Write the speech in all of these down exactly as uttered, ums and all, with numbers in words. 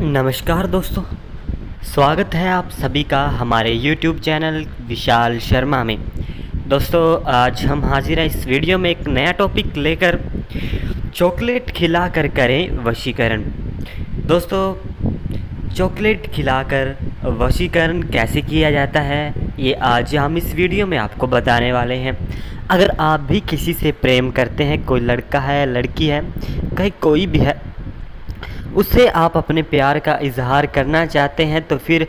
नमस्कार दोस्तों, स्वागत है आप सभी का हमारे YouTube चैनल विशाल शर्मा में। दोस्तों आज हम हाजिर हैं इस वीडियो में एक नया टॉपिक लेकर, चॉकलेट खिलाकर करें वशीकरण। दोस्तों चॉकलेट खिलाकर वशीकरण कैसे किया जाता है ये आज हम इस वीडियो में आपको बताने वाले हैं। अगर आप भी किसी से प्रेम करते हैं, कोई लड़का है, लड़की है, कहीं कोई भी है, उससे आप अपने प्यार का इजहार करना चाहते हैं तो फिर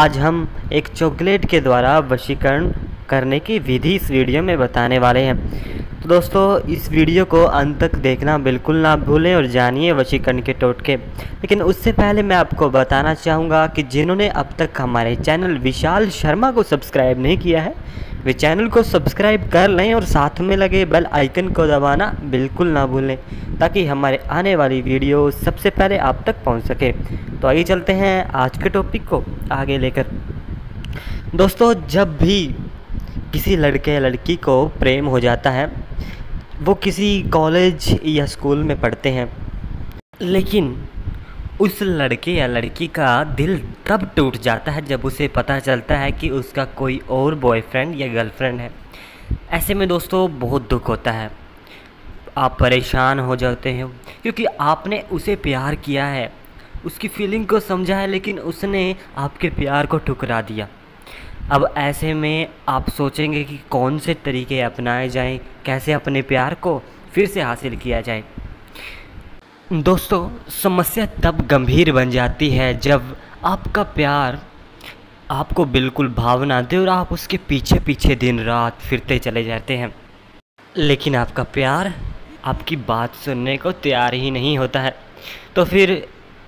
आज हम एक चॉकलेट के द्वारा वशीकरण करने की विधि इस वीडियो में बताने वाले हैं। तो दोस्तों इस वीडियो को अंत तक देखना बिल्कुल ना भूलें और जानिए वशीकरण के टोटके। लेकिन उससे पहले मैं आपको बताना चाहूँगा कि जिन्होंने अब तक हमारे चैनल विशाल शर्मा को सब्सक्राइब नहीं किया है वे चैनल को सब्सक्राइब कर लें और साथ में लगे बेल आइकन को दबाना बिल्कुल ना भूलें ताकि हमारे आने वाली वीडियो सबसे पहले आप तक पहुंच सके। तो आइए चलते हैं आज के टॉपिक को आगे लेकर। दोस्तों जब भी किसी लड़के लड़की को प्रेम हो जाता है, वो किसी कॉलेज या स्कूल में पढ़ते हैं, लेकिन उस लड़के या लड़की का दिल तब टूट जाता है जब उसे पता चलता है कि उसका कोई और बॉयफ्रेंड या गर्लफ्रेंड है। ऐसे में दोस्तों बहुत दुख होता है, आप परेशान हो जाते हैं क्योंकि आपने उसे प्यार किया है, उसकी फीलिंग को समझा है, लेकिन उसने आपके प्यार को ठुकरा दिया। अब ऐसे में आप सोचेंगे कि कौन से तरीके अपनाए जाएं, कैसे अपने प्यार को फिर से हासिल किया जाए। दोस्तों समस्या तब गंभीर बन जाती है जब आपका प्यार आपको बिल्कुल भाव ना दे और आप उसके पीछे पीछे दिन रात फिरते चले जाते हैं, लेकिन आपका प्यार आपकी बात सुनने को तैयार ही नहीं होता है। तो फिर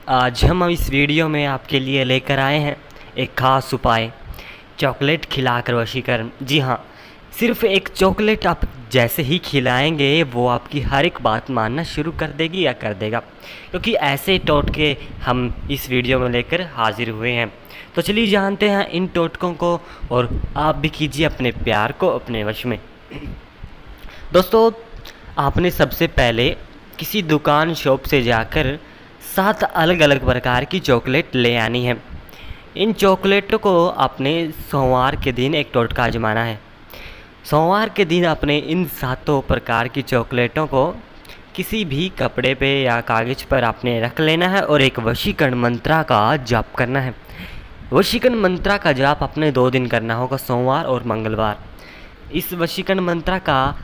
आज हम इस वीडियो में आपके लिए लेकर आए हैं एक खास उपाय, चॉकलेट खिलाकर वशीकरण। जी हाँ, सिर्फ एक चॉकलेट आप जैसे ही खिलाएंगे वो आपकी हर एक बात मानना शुरू कर देगी या कर देगा, क्योंकि ऐसे टोटके हम इस वीडियो में लेकर हाजिर हुए हैं। तो चलिए जानते हैं इन टोटकों को और आप भी कीजिए अपने प्यार को अपने वश में। दोस्तों आपने सबसे पहले किसी दुकान शॉप से जाकर सात अलग अलग प्रकार की चॉकलेट ले आनी है। इन चॉकलेटों को आपने सोमवार के दिन एक टोटका आजमाना है। सोमवार के दिन आपने इन सातों प्रकार की चॉकलेटों को किसी भी कपड़े पे या कागज़ पर आपने रख लेना है और एक वशीकरण मंत्रा का जाप करना है। वशीकरण मंत्रा का जाप आपने दो दिन करना होगा, सोमवार और मंगलवार। इस वशीकरण मंत्रा का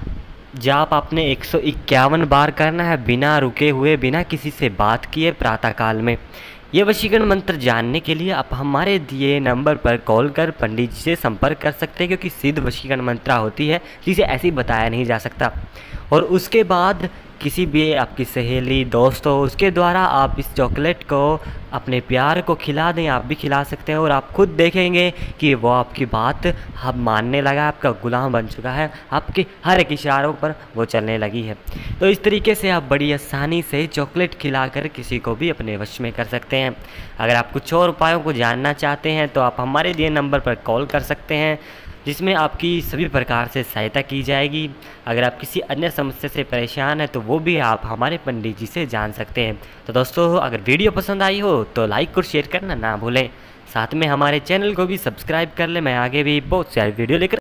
जाप आपने एक सौ इक्यावन बार करना है, बिना रुके हुए, बिना किसी से बात किए, प्रातःकाल में। ये वशीकरण मंत्र जानने के लिए आप हमारे दिए नंबर पर कॉल कर पंडित जी से संपर्क कर सकते हैं, क्योंकि सिद्ध वशीकरण मंत्रा होती है जिसे ऐसे ही बताया नहीं जा सकता। और उसके बाद किसी भी आपकी सहेली, दोस्तों, उसके द्वारा आप इस चॉकलेट को अपने प्यार को खिला दें। आप भी खिला सकते हैं और आप खुद देखेंगे कि वो आपकी बात अब मानने लगा, आपका गुलाम बन चुका है, आपके हर एक इशारों पर वो चलने लगी है। तो इस तरीके से आप बड़ी आसानी से चॉकलेट खिलाकर किसी को भी अपने वश में कर सकते हैं। अगर आप कुछ और उपायों को जानना चाहते हैं तो आप हमारे दिए नंबर पर कॉल कर सकते हैं, जिसमें आपकी सभी प्रकार से सहायता की जाएगी। अगर आप किसी अन्य समस्या से परेशान हैं तो वो भी आप हमारे पंडित जी से जान सकते हैं। तो दोस्तों अगर वीडियो पसंद आई हो तो लाइक और शेयर करना ना भूलें, साथ में हमारे चैनल को भी सब्सक्राइब कर लें। मैं आगे भी बहुत सारी वीडियो लेकर